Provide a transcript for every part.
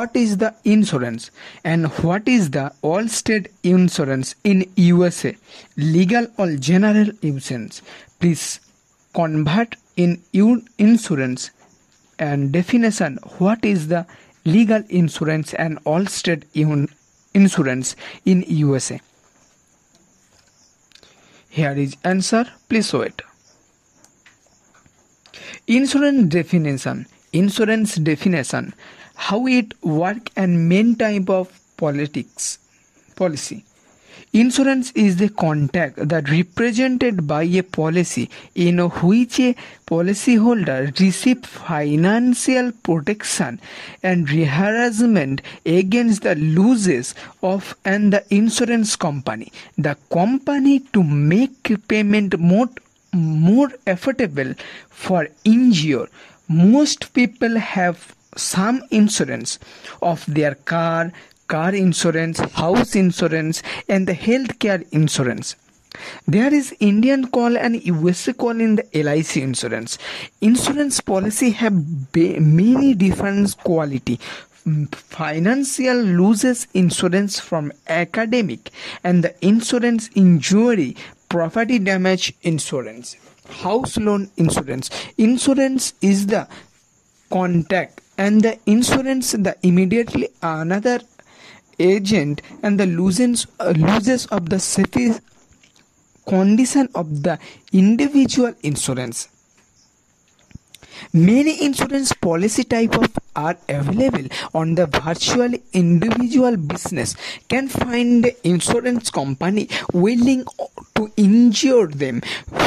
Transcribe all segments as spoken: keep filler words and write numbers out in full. what is the insurance and what is the Allstate insurance in U S A, legal or general insurance. Please convert in insurance and definition what is the legal insurance and Allstate insurance in U S A. Here is answer. Please wait. Insurance definition. Insurance definition. How it work and main type of politics policy. Insurance is the contract that represented by a policy in which a policyholder receives financial protection and reimbursement against the losses of and the insurance company. The company to make payment more, more affordable for injured. Most people have some insurance of their car, car insurance, house insurance, and the healthcare insurance. There is Indian call and U S A call in the L I C insurance. Insurance policy have many different quality. Financial losses insurance from academic and the insurance injury, property damage insurance, house loan insurance. Insurance is the contract and the insurance the immediately another agent and the losses, uh, losses of the safety condition of the individual insurance. Many insurance policy type of are available on the virtual individual business. Can find the insurance company willing to insure them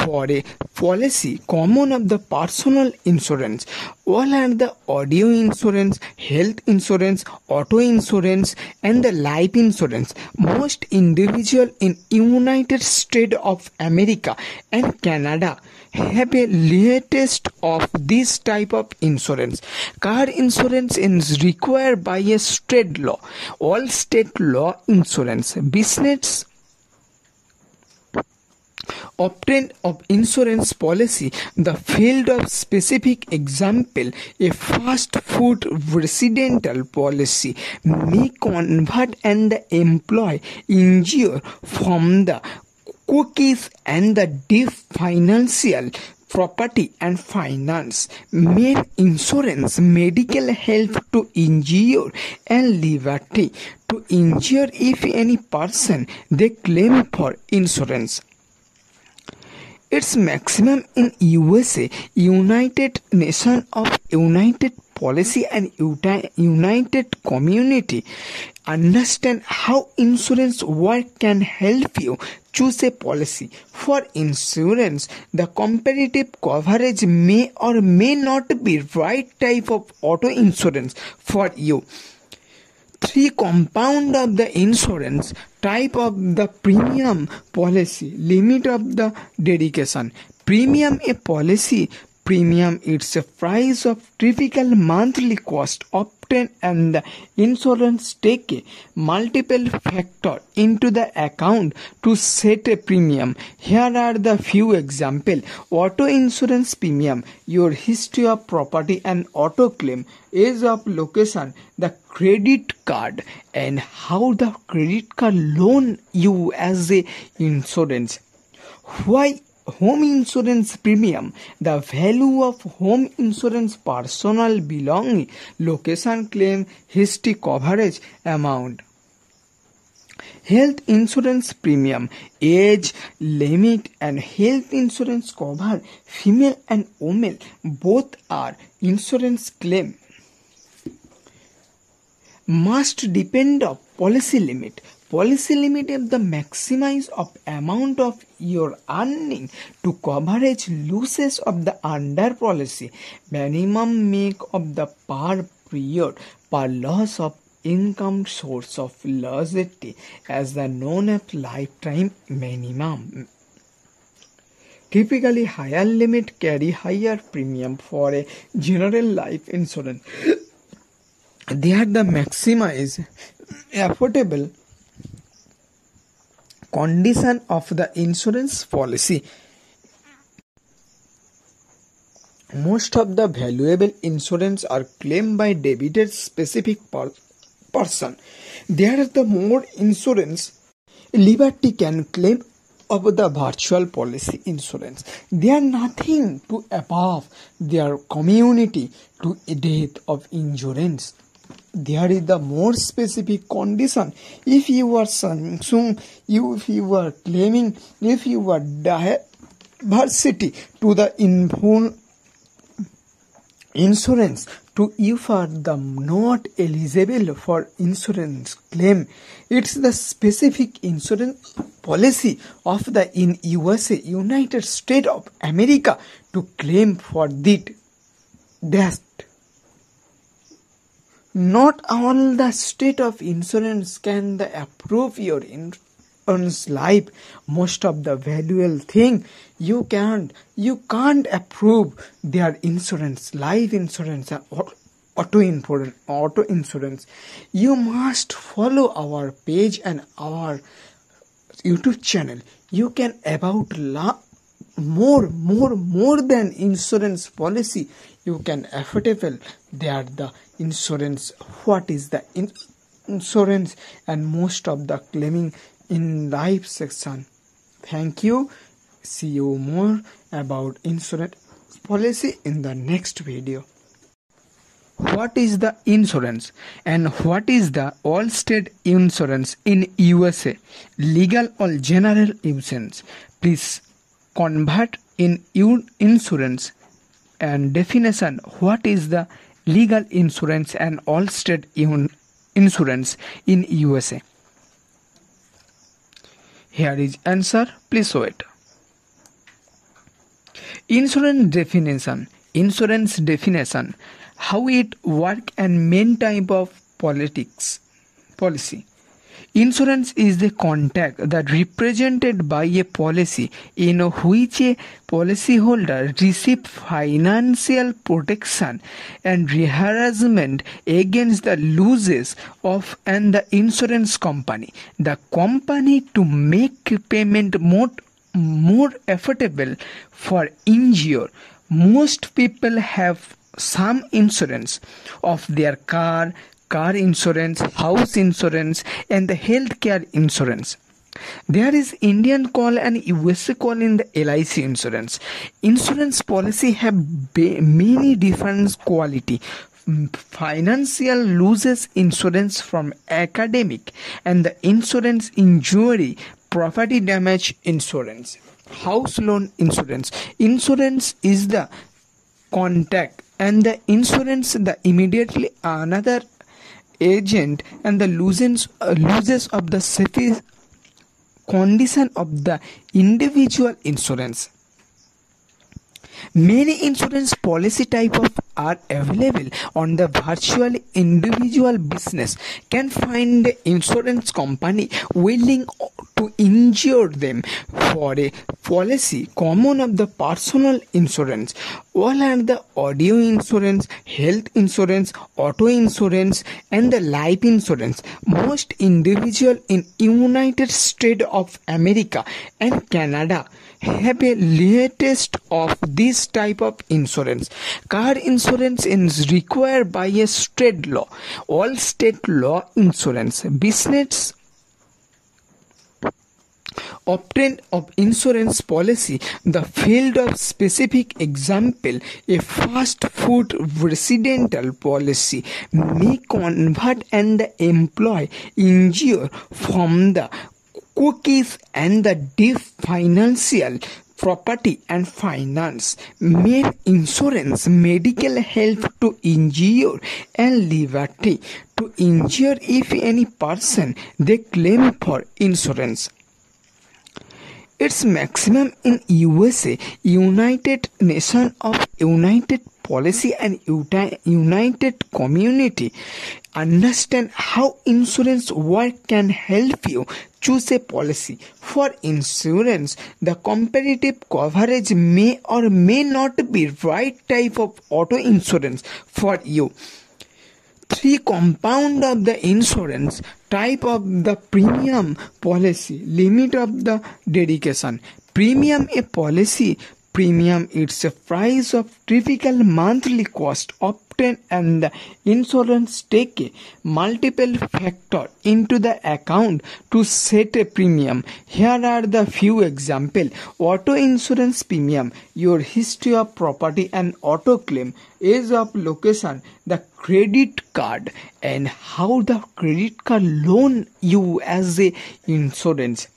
for a policy common of the personal insurance. All are the audio insurance, health insurance, auto insurance and the life insurance. Most individual in United States of America and Canada have a latest of this type of insurance. Car insurance is required by a state law. All state law insurance. Business obtain of insurance policy. The field of specific example, a fast food residential policy may convert and the employee injure from the cookies and the deep financial property and finance, main insurance, medical help to injure and liberty to injure if any person they claim for insurance. Its maximum in U S A, United Nations of United Policy and United Community. Understand how insurance work can help you choose a policy. For insurance, the comparative coverage may or may not be right type of auto insurance for you. Three compound of the insurance, type of the premium policy, limit of the dedication. Premium a policy. Premium it's a price of typical monthly cost obtained and the insurance take a multiple factor into the account to set a premium. Here are the few examples. Auto insurance premium, your history of property and auto claim, age of location, the credit card and how the credit card loan you as a insurance. Why? Home insurance premium, the value of home insurance, personal belonging, location claim, history coverage amount. Health insurance premium, age, limit and health insurance cover, female and women, both are insurance claim. Must depend on policy limit. Policy limit is the maximize of amount of your earning to coverage losses of the under policy. Minimum make of the per period per loss of income source of liability as the known as lifetime minimum. Typically higher limit carry higher premium for a general life insurance. There the maximize affordable condition of the insurance policy. Most of the valuable insurance are claimed by debited specific per person. There is the more insurance liberty can claim of the virtual policy insurance. They are nothing to above their community to a death of insurance. There is the more specific condition. If you are Samsung, if you are claiming, if you are diversity to the involved insurance, to you are the not eligible for insurance claim. It's the specific insurance policy of the in U S A, United States of America, to claim for that. That not all the state of insurance can the approve your insurance life. Most of the valuable thing you can't you can't approve their insurance, life insurance and auto insurance. Auto insurance. You must follow our page and our YouTube channel. You can about la more more more than insurance policy. You can affordable. They are the insurance. What is the in insurance and most of the claiming in life section. Thank you. See you more about insurance policy in the next video. What is the insurance and what is the Allstate insurance in U S A? Legal or general insurance? Please convert in insurance and definition. What is the legal insurance and Allstate insurance in U S A? Here is answer. Please wait. Insurance definition. Insurance definition. How it work and main type of politics policy. Insurance is the contract that represented by a policy in which a policyholder receives financial protection and reimbursement against the losses of and the insurance company. The company to make payment more, more affordable for injured. Most people have some insurance of their car, car insurance, house insurance, and the healthcare insurance. There is Indian call and U S A call in the L I C insurance. Insurance policy have many different quality. Financial losses insurance from academic and the insurance injury, property damage insurance, house loan insurance. Insurance is the contract and the insurance the immediately another agent and the losses, uh, losses of the specific condition of the individual insurance. Many insurance policy type of are available on the virtual individual business. Can find the insurance company willing to insure them for a policy common of the personal insurance. All are the audio insurance, health insurance, auto insurance and the life insurance. Most individual in United States of America and Canada have a latest of this type of insurance. Car insurance is required by a state law. All state law insurance. Business obtain of insurance policy. The field of specific example, a fast food residential policy may convert and the employ injure from the cookies and the deep financial property and finance. Main insurance, medical help to injure and liberty to injure if any person they claim for insurance. Its maximum in U S A, United Nation of United Policy and United Community. Understand how insurance work can help you choose a policy. For insurance, the comparative coverage may or may not be right type of auto insurance for you. Three compound of the insurance, type of the premium policy, limit of the dedication. Premium a policy premium. It's a price of typical monthly cost obtained, and the insurance take multiple factor into the account to set a premium. Here are the few example: auto insurance premium, your history of property and auto claim, age of location, the credit card, and how the credit card loan you as a insurance.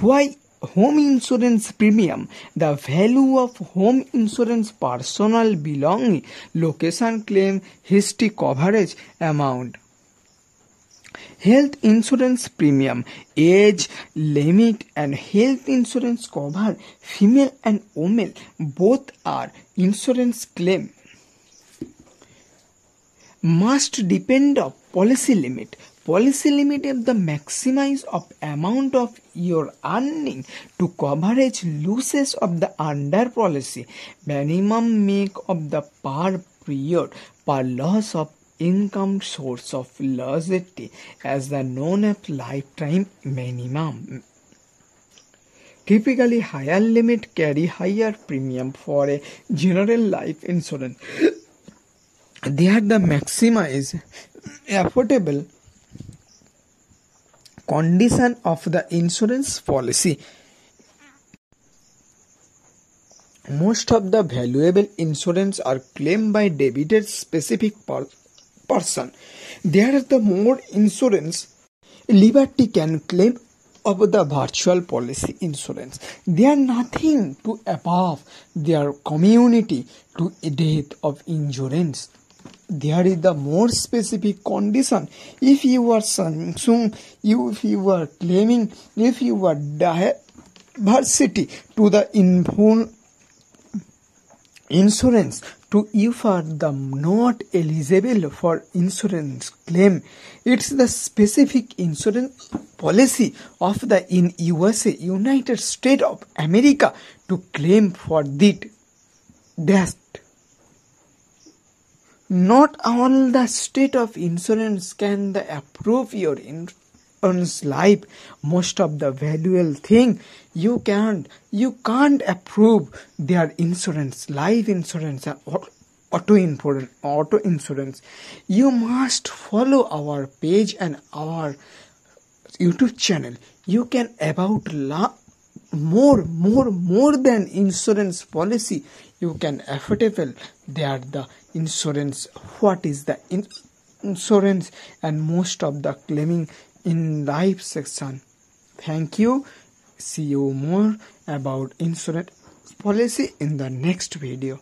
Why home insurance premium? The value of home insurance, personal belonging, location claim, history coverage amount. Health insurance premium, age limit, and health insurance cover female and women, both are insurance claim. Must depend on policy limit. Policy limit is the maximize of amount of your earning to coverage losses of the under policy. Minimum make of the per period per loss of income source of liability as the known as lifetime minimum. Typically, higher limit carry higher premium for a general life insurance. There the maxima is affordable condition of the insurance policy. Most of the valuable insurance are claimed by debited specific per person. There is the more insurance liberty can claim of the virtual policy insurance. They are nothing to above their community to death of insurance. There is the more specific condition. If you are Samsung, if you are claiming, if you are diversity to the in insurance, to if are the not eligible for insurance claim. It's the specific insurance policy of the in U S A, United States of America, to claim for that. That's not all the state of insurance can the approve your insurance life. Most of the valuable thing you can't you can't approve their insurance, life insurance and auto insurance. Auto insurance. You must follow our page and our YouTube channel. You can about la more more more than insurance policy. You can affordable. They are the insurance. What is the in insurance and most of the claiming in life section. Thank you. See you more about insurance policy in the next video.